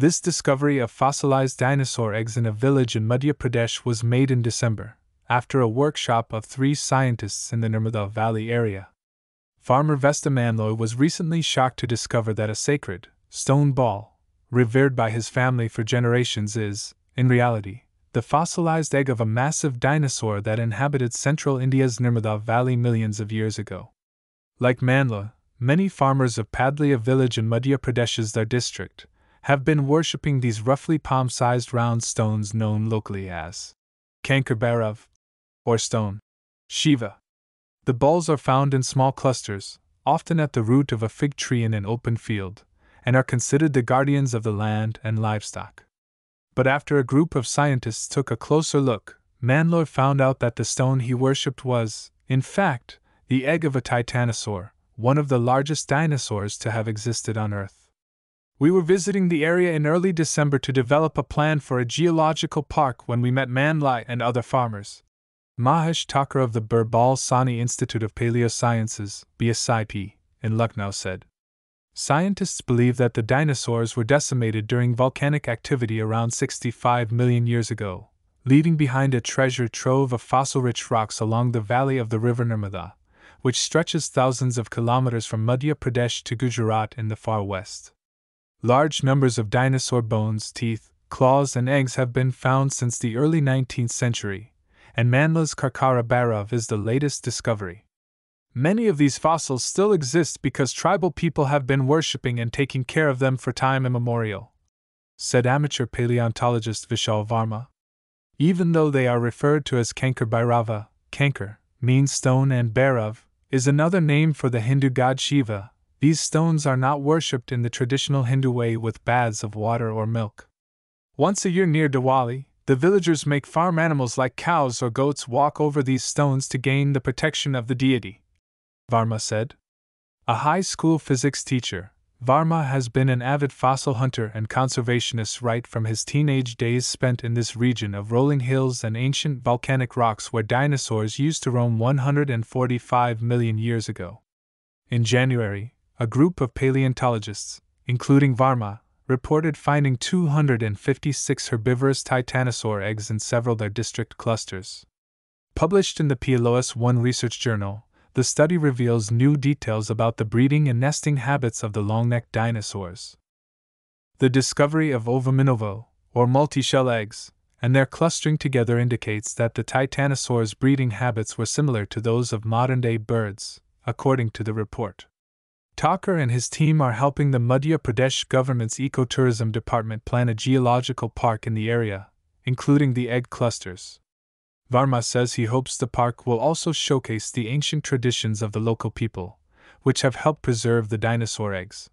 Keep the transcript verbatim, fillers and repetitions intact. This discovery of fossilized dinosaur eggs in a village in Madhya Pradesh was made in December, after a workshop of three scientists in the Narmada Valley area. Farmer Vesta Manlo was recently shocked to discover that a sacred stone ball, revered by his family for generations, is, in reality, the fossilized egg of a massive dinosaur that inhabited central India's Narmada Valley millions of years ago. Like Manlo, many farmers of Padliya village in Madhya Pradesh's Dhar district have been worshipping these roughly palm-sized round stones known locally as Kankar Bhairav, or stone Shiva. The balls are found in small clusters, often at the root of a fig tree in an open field, and are considered the guardians of the land and livestock. But after a group of scientists took a closer look, Manlo found out that the stone he worshipped was, in fact, the egg of a titanosaur, one of the largest dinosaurs to have existed on Earth. We were visiting the area in early December to develop a plan for a geological park when we met Manlo and other farmers. Mahesh Thakur of the Birbal Sani Institute of Paleosciences, B S I P, in Lucknow said, "Scientists believe that the dinosaurs were decimated during volcanic activity around sixty-five million years ago, leaving behind a treasure trove of fossil-rich rocks along the valley of the river Narmada, which stretches thousands of kilometers from Madhya Pradesh to Gujarat in the far west. Large numbers of dinosaur bones, teeth, claws and eggs have been found since the early nineteenth century, and Manlo's Kankar Bhairav is the latest discovery. Many of these fossils still exist because tribal people have been worshipping and taking care of them for time immemorial," said amateur paleontologist Vishal Varma. Even though they are referred to as Kankar Bhairava, Kankar means stone and Bhairav is another name for the Hindu god Shiva, these stones are not worshipped in the traditional Hindu way with baths of water or milk. Once a year near Diwali, the villagers make farm animals like cows or goats walk over these stones to gain the protection of the deity," Varma said. A high school physics teacher, Varma has been an avid fossil hunter and conservationist right from his teenage days spent in this region of rolling hills and ancient volcanic rocks where dinosaurs used to roam one hundred forty-five million years ago. In January, a group of paleontologists, including Varma, reported finding two hundred fifty-six herbivorous titanosaur eggs in several Dhar district clusters. Published in the PLOS One research journal, the study reveals new details about the breeding and nesting habits of the long-necked dinosaurs. The discovery of ovominovo, or multi-shell eggs, and their clustering together indicates that the titanosaurs' breeding habits were similar to those of modern-day birds, according to the report. Thakur and his team are helping the Madhya Pradesh government's ecotourism department plan a geological park in the area, including the egg clusters. Varma says he hopes the park will also showcase the ancient traditions of the local people, which have helped preserve the dinosaur eggs.